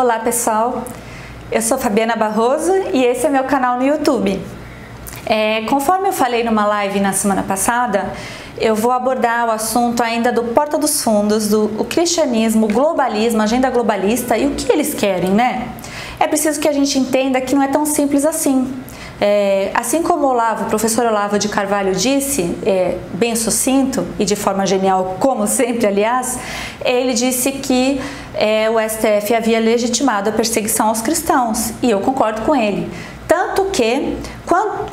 Olá pessoal, eu sou Fabiana Barroso e esse é meu canal no YouTube. Conforme eu falei numa live na semana passada, eu vou abordar o assunto ainda do Porta dos Fundos, o cristianismo, o globalismo, a agenda globalista e o que eles querem, né? É preciso que a gente entenda que não é tão simples assim. Assim como o professor Olavo de Carvalho disse, bem sucinto e de forma genial, como sempre, aliás, ele disse que o STF havia legitimado a perseguição aos cristãos, e eu concordo com ele. Tanto que,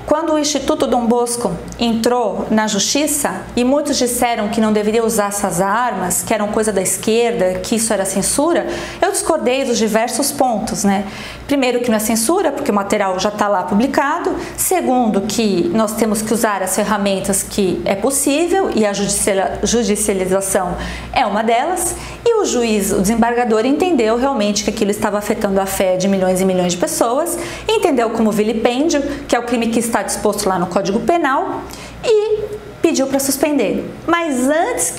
quando o Instituto Dom Bosco entrou na justiça e muitos disseram que não deveria usar essas armas, que eram coisa da esquerda, que isso era censura, eu discordei dos diversos pontos, né? Primeiro, que não é censura, porque o material já está lá publicado. Segundo, que nós temos que usar as ferramentas que é possível, e a judicialização é uma delas. E o juiz, o desembargador, entendeu realmente que aquilo estava afetando a fé de milhões e milhões de pessoas, entendeu como vilipêndio, que é o crime que está disposto lá no Código Penal, e pediu para suspender. Mas antes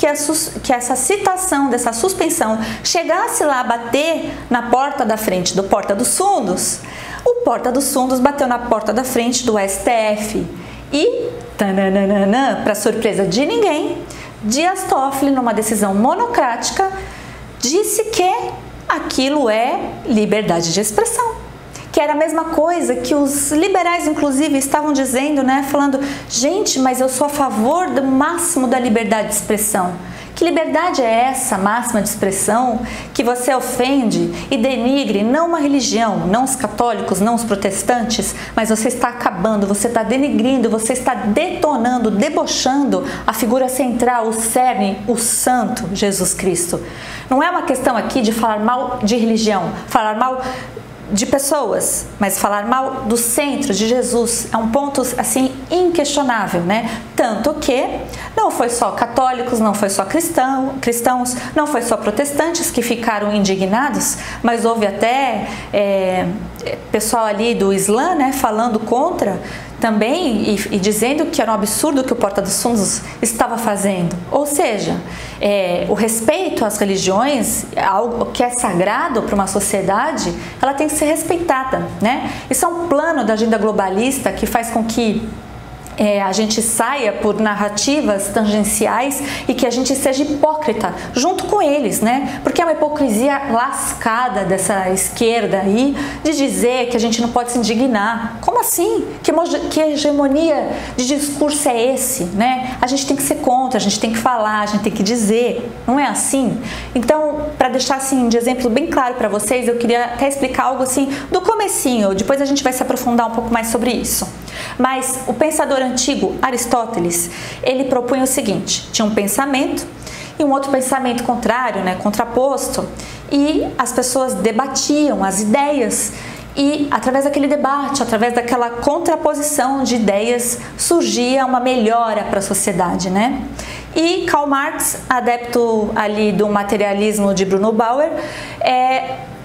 que essa citação, dessa suspensão, chegasse lá a bater na porta da frente do Porta dos Fundos, o Porta dos Fundos bateu na porta da frente do STF e, tananana, para surpresa de ninguém, Dias Toffoli, numa decisão monocrática, disse que aquilo é liberdade de expressão, que era a mesma coisa que os liberais, inclusive, estavam dizendo, né? Falando, gente, mas eu sou a favor do máximo da liberdade de expressão. Que liberdade é essa máxima de expressão que você ofende e denigre não uma religião, não os católicos, não os protestantes, mas você está acabando, você está denigrindo, você está detonando, debochando a figura central, o cerne, o santo Jesus Cristo. Não é uma questão aqui de falar mal de religião, falar mal de pessoas, mas falar mal do centro de Jesus é um ponto assim inquestionável, né? Tanto que não foi só católicos, não foi só cristãos, não foi só protestantes que ficaram indignados, mas houve até pessoal ali do Islã, né, falando contra também e dizendo que era um absurdo que o Porta dos Fundos estava fazendo. Ou seja, o respeito às religiões, algo que é sagrado para uma sociedade, ela tem que ser respeitada, né? Isso é um plano da agenda globalista que faz com que a gente saia por narrativas tangenciais e que a gente seja hipócrita junto com eles, né? Porque é uma hipocrisia lascada dessa esquerda aí de dizer que a gente não pode se indignar. Como assim? Que hegemonia de discurso é esse, né? A gente tem que ser contra, a gente tem que falar, a gente tem que dizer. Não é assim? Então, para deixar assim de exemplo bem claro para vocês, eu queria até explicar algo assim do comecinho, depois a gente vai se aprofundar um pouco mais sobre isso. Mas o pensador antigo Aristóteles, ele propunha o seguinte: tinha um pensamento e um outro pensamento contrário, né, contraposto, e as pessoas debatiam as ideias e através daquele debate, através daquela contraposição de ideias, surgia uma melhora para a sociedade, né? E Karl Marx, adepto ali do materialismo de Bruno Bauer,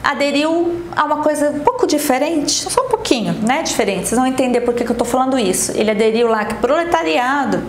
aderiu a uma coisa um pouco diferente, só um pouquinho, né, diferente, vocês vão entender por que eu estou falando isso. Ele aderiu lá que proletariado,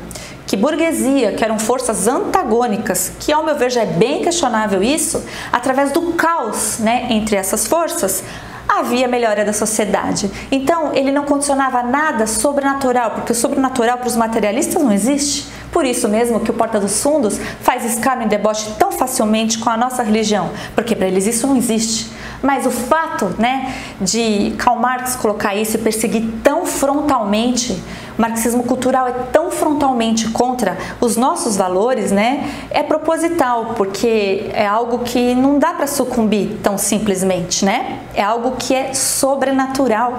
que burguesia, que eram forças antagônicas, que ao meu ver já é bem questionável isso, através do caos, né, entre essas forças, havia melhora da sociedade. Então ele não condicionava nada sobrenatural, porque o sobrenatural para os materialistas não existe. Por isso mesmo que o Porta dos Fundos faz escárnio e deboche tão facilmente com a nossa religião, porque para eles isso não existe. Mas o fato, né, de Karl Marx colocar isso e perseguir tão frontalmente, o marxismo cultural é tão frontalmente contra os nossos valores, né, é proposital, porque é algo que não dá para sucumbir tão simplesmente, né? É algo que é sobrenatural.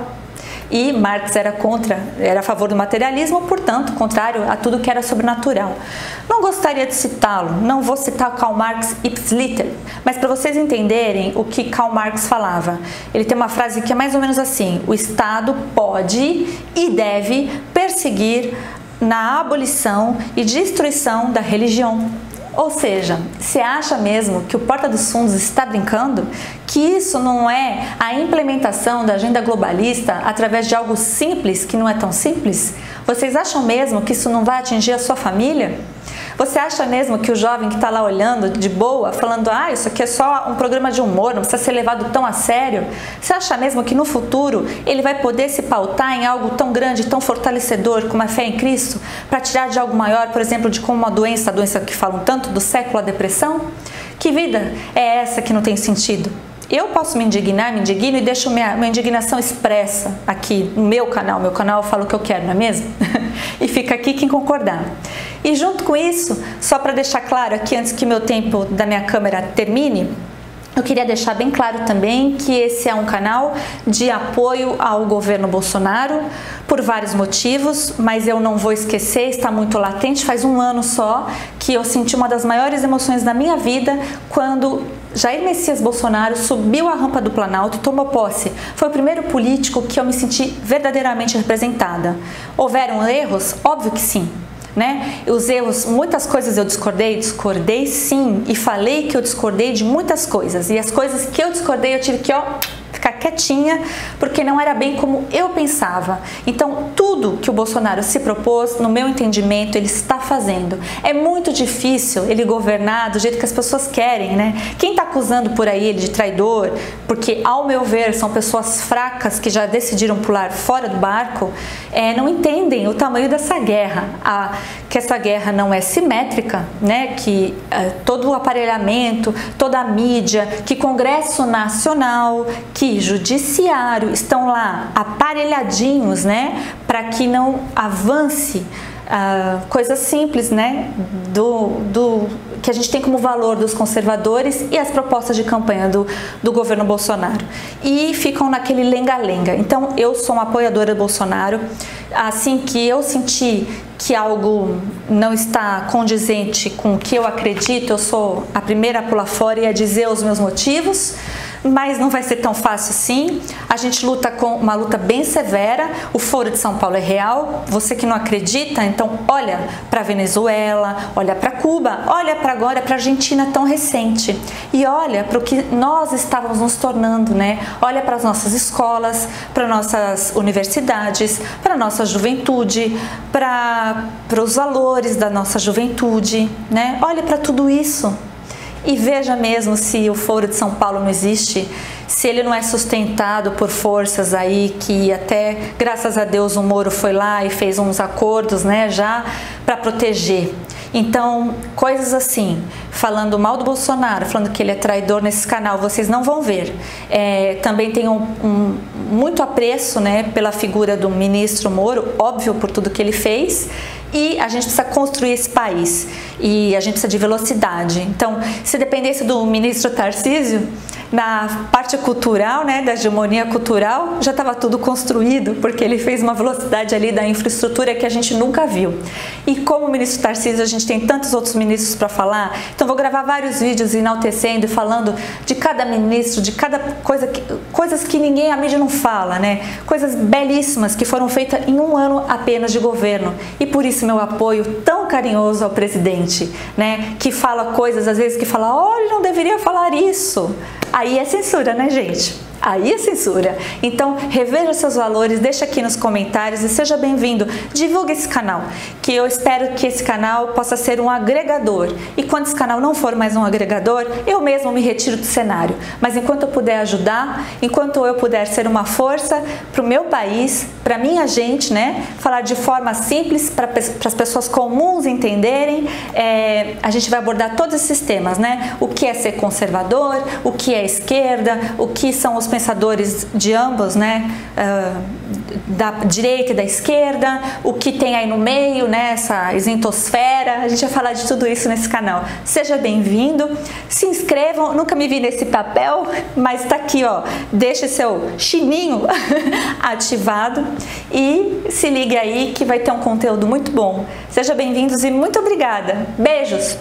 E Marx era a favor do materialismo, portanto, contrário a tudo que era sobrenatural. Não gostaria de citá-lo, não vou citar Karl Marx ipsiliter, mas para vocês entenderem o que Karl Marx falava, ele tem uma frase que é mais ou menos assim: o Estado pode e deve perseguir na abolição e destruição da religião. Ou seja, você acha mesmo que o Porta dos Fundos está brincando? Que isso não é a implementação da agenda globalista através de algo simples que não é tão simples? Vocês acham mesmo que isso não vai atingir a sua família? Você acha mesmo que o jovem que está lá olhando de boa, falando, ah, isso aqui é só um programa de humor, não precisa ser levado tão a sério? Você acha mesmo que no futuro ele vai poder se pautar em algo tão grande, tão fortalecedor, como a fé em Cristo, para tirar de algo maior, por exemplo, de como uma doença, a doença que falam tanto do século, a depressão? Que vida é essa que não tem sentido? Eu posso me indignar, me indigno e deixo minha indignação expressa aqui no meu canal eu falo o que eu quero, não é mesmo? E fica aqui quem concordar. E junto com isso, só para deixar claro aqui antes que meu tempo da minha câmera termine, eu queria deixar bem claro também que esse é um canal de apoio ao governo Bolsonaro por vários motivos, mas eu não vou esquecer, está muito latente, faz um ano só que eu senti uma das maiores emoções da minha vida quando Jair Messias Bolsonaro subiu a rampa do Planalto e tomou posse. Foi o primeiro político que eu me senti verdadeiramente representada. Houveram erros? Óbvio que sim. Né? Os erros, muitas coisas eu discordei sim, e falei que eu discordei de muitas coisas, e as coisas que eu discordei eu tive que ficar quietinha, porque não era bem como eu pensava. Então tudo que o Bolsonaro se propôs, no meu entendimento, ele está fazendo. É muito difícil ele governar do jeito que as pessoas querem, né? Quem está acusando por aí ele de traidor, porque ao meu ver são pessoas fracas que já decidiram pular fora do barco, não entendem o tamanho dessa guerra, que essa guerra não é simétrica, né? Que todo o aparelhamento, toda a mídia, que Congresso Nacional, que Judiciário estão lá aparelhadinhos, né? Para que não avance coisas simples, né? Que a gente tem como valor dos conservadores e as propostas de campanha do governo Bolsonaro. E ficam naquele lenga-lenga. Então, eu sou uma apoiadora do Bolsonaro. Assim que eu senti que algo não está condizente com o que eu acredito, eu sou a primeira a pular fora e a dizer os meus motivos. Mas não vai ser tão fácil assim. A gente luta com uma luta bem severa. O Foro de São Paulo é real. Você que não acredita, então olha para Venezuela, olha para Cuba, olha para agora para a Argentina tão recente e olha para o que nós estávamos nos tornando, né? Olha para as nossas escolas, para nossas universidades, para nossa juventude, para os valores da nossa juventude, né? Olha para tudo isso. E veja mesmo se o Foro de São Paulo não existe, se ele não é sustentado por forças aí que até, graças a Deus, o Moro foi lá e fez uns acordos, né, já para proteger. Então, coisas assim, falando mal do Bolsonaro, falando que ele é traidor nesse canal, vocês não vão ver. Também tem muito apreço, né, pela figura do ministro Moro, óbvio, por tudo que ele fez. E a gente precisa construir esse país e a gente precisa de velocidade. Então, se dependesse do ministro Tarcísio, na parte cultural, né, da hegemonia cultural, já estava tudo construído, porque ele fez uma velocidade ali da infraestrutura que a gente nunca viu. E como o ministro Tarcísio, a gente tem tantos outros ministros para falar, então vou gravar vários vídeos enaltecendo e falando de cada ministro, de cada coisa, coisas que ninguém, a mídia não fala, né? Coisas belíssimas que foram feitas em um ano apenas de governo. E por isso meu apoio tão carinhoso ao presidente, né? Que fala coisas, às vezes, que fala, olha, não deveria falar isso. Aí é censura, né, gente? Aí é censura. Então, reveja seus valores, deixa aqui nos comentários e seja bem-vindo. Divulgue esse canal, que eu espero que esse canal possa ser um agregador. E quando esse canal não for mais um agregador, eu mesmo me retiro do cenário. Mas enquanto eu puder ajudar, enquanto eu puder ser uma força para o meu país, para minha gente, né? Falar de forma simples, para as pessoas comuns entenderem, a gente vai abordar todos esses temas, né? O que é ser conservador, o que é esquerda, o que são os pensadores de ambos, né, da direita e da esquerda, o que tem aí no meio, né, essa isentosfera. A gente vai falar de tudo isso nesse canal. Seja bem-vindo, se inscrevam, nunca me vi nesse papel, mas tá aqui, ó, deixe seu sininho ativado e se ligue aí que vai ter um conteúdo muito bom. Seja bem-vindos e muito obrigada. Beijos!